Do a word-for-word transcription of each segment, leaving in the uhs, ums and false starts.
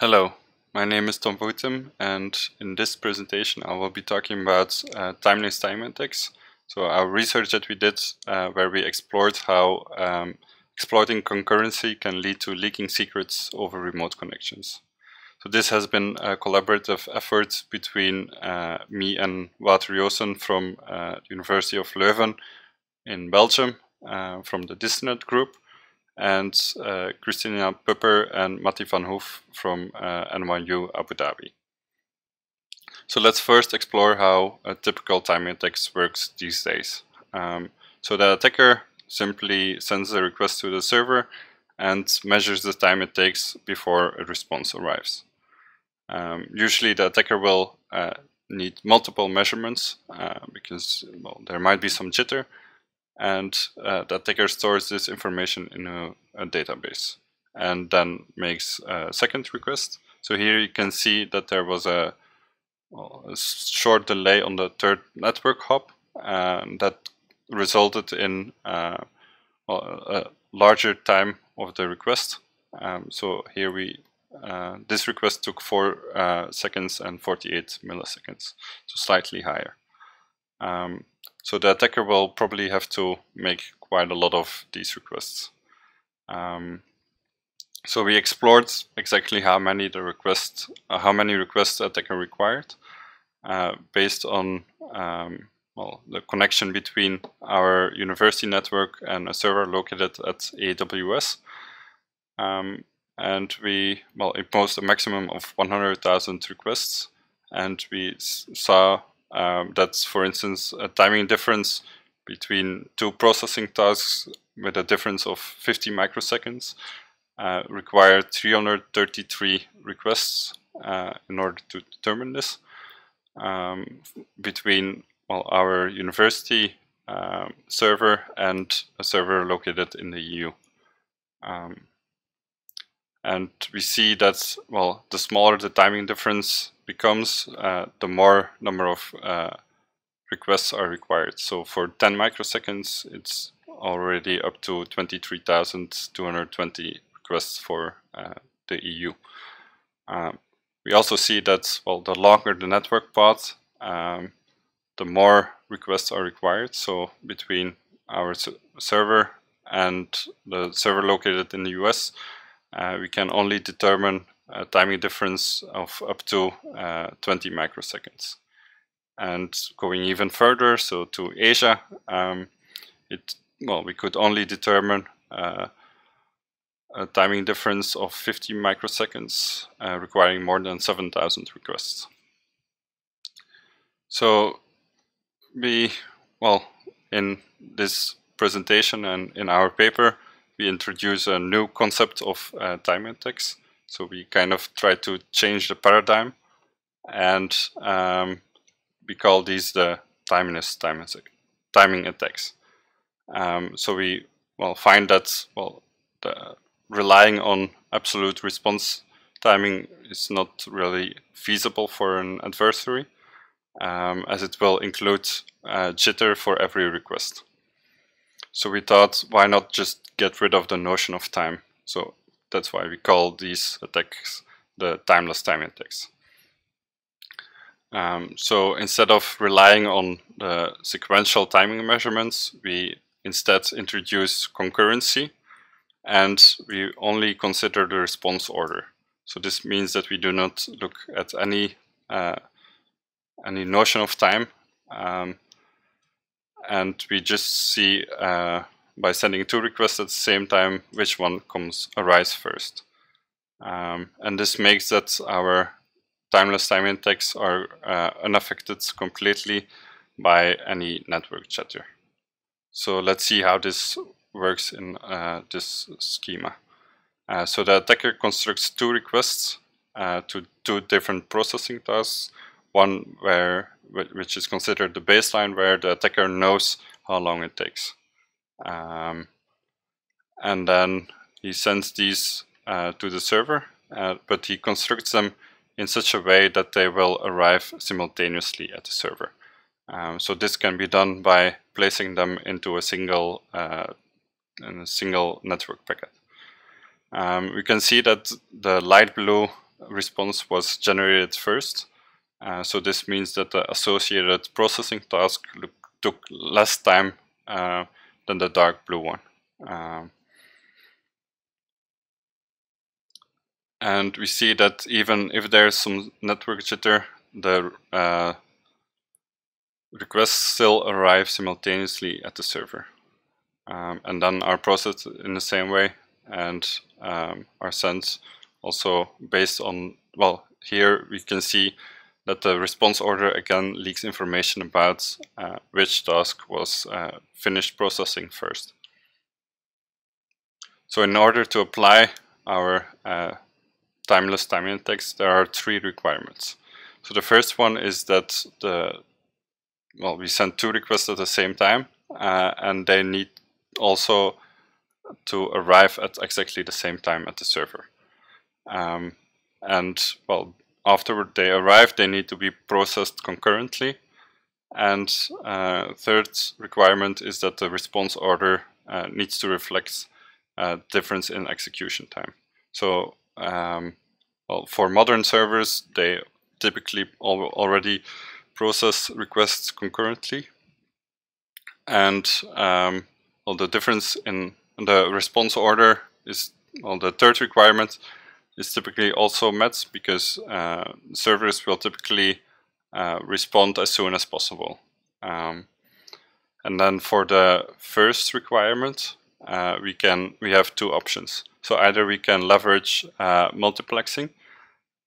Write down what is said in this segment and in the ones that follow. Hello, my name is Tom Van Goethem, and in this presentation I will be talking about uh, Timeless Timing Attacks. So our research that we did uh, where we explored how um, exploiting concurrency can lead to leaking secrets over remote connections. So this has been a collaborative effort between uh, me and Wouter Joosen from uh, the University of Leuven in Belgium, uh, from the DistriNet Group, and uh, Christina Pöpper and Mathy Vanhoef from uh, N Y U Abu Dhabi. So let's first explore how a typical timing attack works these days. Um, so the attacker simply sends a request to the server and measures the time it takes before a response arrives. Um, usually the attacker will uh, need multiple measurements uh, because well, there might be some jitter, and uh, the attacker stores this information in a, a database and then makes a second request. So here you can see that there was a, well, a short delay on the third network hop um, that resulted in uh, well, a larger time of the request. Um, so here we uh, this request took four uh, seconds and forty-eight milliseconds, so slightly higher. Um, so the attacker will probably have to make quite a lot of these requests. Um, so we explored exactly how many the request, uh, how many requests the attacker required, uh, based on um, well, the connection between our university network and a server located at A W S. Um, and we well imposed a maximum of one hundred thousand requests, and we s saw um, that, for instance, a timing difference between two processing tasks with a difference of fifty microseconds uh, required three hundred thirty-three requests uh, in order to determine this um, between well, our university um, server and a server located in the E U. Um, and we see that, well, the smaller the timing difference becomes, uh, the more number of uh, requests are required. So for ten microseconds, it's already up to twenty-three thousand two hundred twenty requests for uh, the E U. Um, we also see that, well, the longer the network path, um, the more requests are required. So between our server and the server located in the U S, uh, we can only determine a timing difference of up to uh, twenty microseconds. And going even further, so to Asia, um, it well, we could only determine uh, a timing difference of fifty microseconds, uh, requiring more than seven thousand requests. So we, well, in this presentation and in our paper, we introduce a new concept of uh, timing attacks. So we kind of try to change the paradigm, and um, we call these the timeless timing attacks. Um, so we, well, find that, well, the relying on absolute response timing is not really feasible for an adversary, Um, as it will include uh, jitter for every request. So we thought, why not just get rid of the notion of time? So that's why we call these attacks the timeless timing attacks. Um, so instead of relying on the sequential timing measurements, we instead introduce concurrency, and we only consider the response order. So this means that we do not look at any uh, any notion of time, um, and we just see uh, by sending two requests at the same time which one comes arise first. Um, and this makes that our timeless timing attacks are uh, unaffected completely by any network jitter. So let's see how this works in uh, this schema. Uh, so the attacker constructs two requests uh, to two different processing tasks. One where, which is considered the baseline, where the attacker knows how long it takes. Um, and then he sends these uh, to the server, uh, but he constructs them in such a way that they will arrive simultaneously at the server. Um, so this can be done by placing them into a single, uh, in a single network packet. Um, we can see that the light blue response was generated first. Uh, so this means that the associated processing task look, took less time uh, than the dark blue one. Um, and we see that even if there's some network jitter, the uh, requests still arrive simultaneously at the server, um, and then are processed in the same way and um, are sent also based on, well, here we can see that the response order again leaks information about uh, which task was uh, finished processing first. So in order to apply our uh, timeless timing attacks, there are three requirements. So the first one is that the well, we send two requests at the same time, uh, and they need also to arrive at exactly the same time at the server. Um, and well, afterward they arrive, they need to be processed concurrently. And uh, third requirement is that the response order uh, needs to reflect uh, difference in execution time. So um, well, for modern servers, they typically al already process requests concurrently, and um, well, the difference in the response order is, well, the third requirement is typically also met because uh, servers will typically uh, respond as soon as possible. Um, and then for the first requirement, uh, we can we have two options. So either we can leverage uh, multiplexing,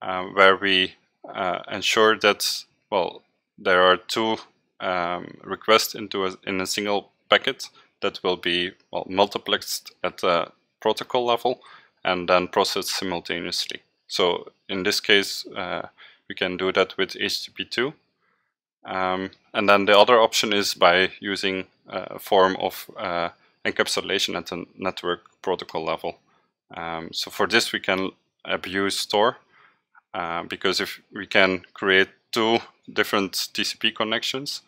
uh, where we uh, ensure that, well, there are two um, requests into a, in a single packet that will be, well, multiplexed at the protocol level and then processed simultaneously. So in this case, uh, we can do that with H T T P two. Um, and then the other option is by using a form of uh, encapsulation at the network protocol level. Um, so for this, we can abuse Tor, uh, because if we can create two different T C P connections,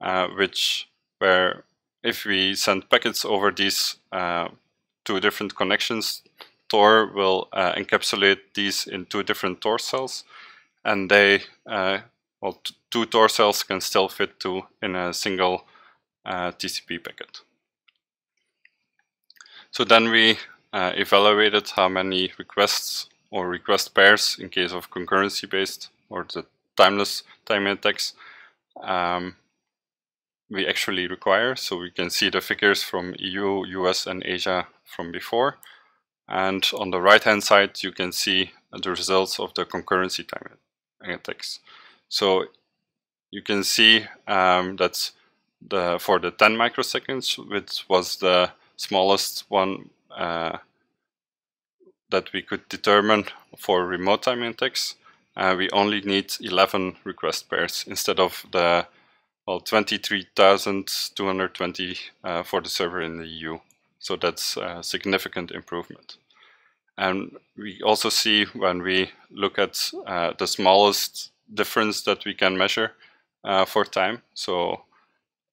uh, which where if we send packets over these uh, two different connections, Tor will uh, encapsulate these in two different Tor cells, and they, uh, well, two Tor cells can still fit two in a single uh, T C P packet. So then we uh, evaluated how many requests or request pairs in case of concurrency-based or the timeless timing attacks um, we actually require. So we can see the figures from E U, U S and Asia from before. And on the right hand side, you can see the results of the concurrency timing attacks. So you can see um, that the, for the ten microseconds, which was the smallest one uh, that we could determine for remote timing attacks, Uh, we only need eleven request pairs instead of the, well, twenty-three thousand two hundred twenty uh, for the server in the E U. So that's a significant improvement. And we also see when we look at uh, the smallest difference that we can measure uh, for time. So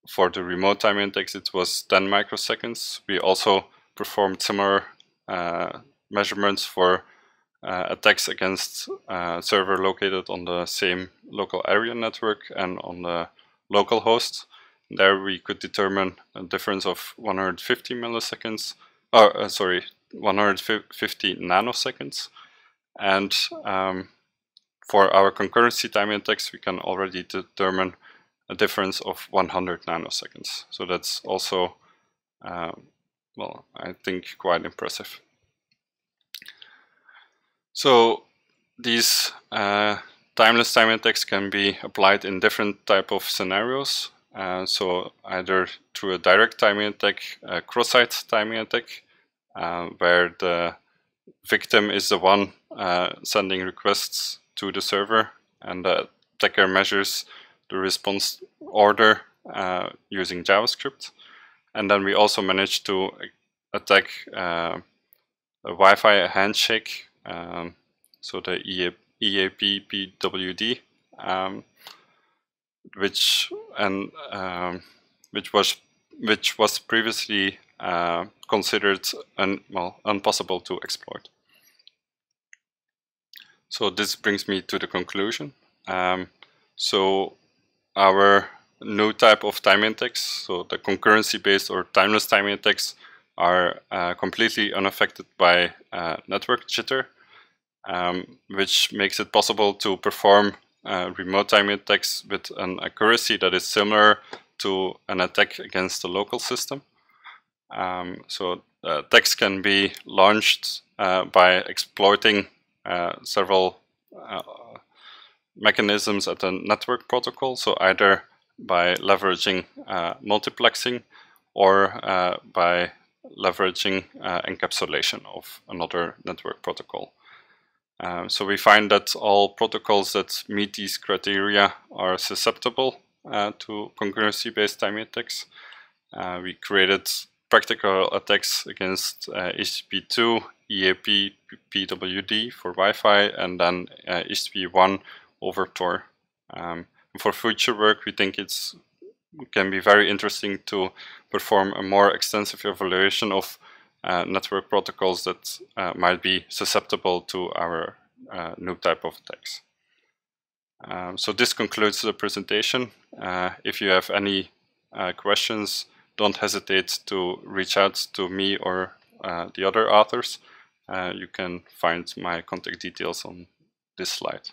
for the remote time index, it was ten microseconds. We also performed similar uh, measurements for Uh, attacks against uh, server located on the same local area network and on the local host. There we could determine a difference of one hundred fifty milliseconds, or uh, sorry, one hundred fifty nanoseconds. And um, for our concurrency timing attacks, we can already determine a difference of one hundred nanoseconds. So that's also, uh, well, I think quite impressive. So these uh, timeless timing attacks can be applied in different type of scenarios. Uh, so either through a direct timing attack, a cross-site timing attack, uh, where the victim is the one uh, sending requests to the server, and the attacker measures the response order uh, using JavaScript. And then we also managed to attack uh, a Wi-Fi handshake. Um, so the E A P P W D, um, which and um, which was which was previously uh, considered un well impossible to exploit. So this brings me to the conclusion. Um, so our new type of timing attacks, so the concurrency-based or timeless timing attacks, are uh, completely unaffected by uh, network jitter, um, which makes it possible to perform uh, remote timing attacks with an accuracy that is similar to an attack against the local system. Um, so uh, attacks can be launched uh, by exploiting uh, several uh, mechanisms at the network protocol, so either by leveraging uh, multiplexing or uh, by leveraging uh, encapsulation of another network protocol. Um, so we find that all protocols that meet these criteria are susceptible uh, to concurrency-based timing attacks. Uh, we created practical attacks against uh, H T T P two, E A P-pwd for Wi-Fi, and then uh, H T T P one over Tor. Um, for future work, we think it's can be very interesting to perform a more extensive evaluation of uh, network protocols that uh, might be susceptible to our uh, new type of attacks. Um, so this concludes the presentation. Uh, if you have any uh, questions, don't hesitate to reach out to me or uh, the other authors. Uh, you can find my contact details on this slide.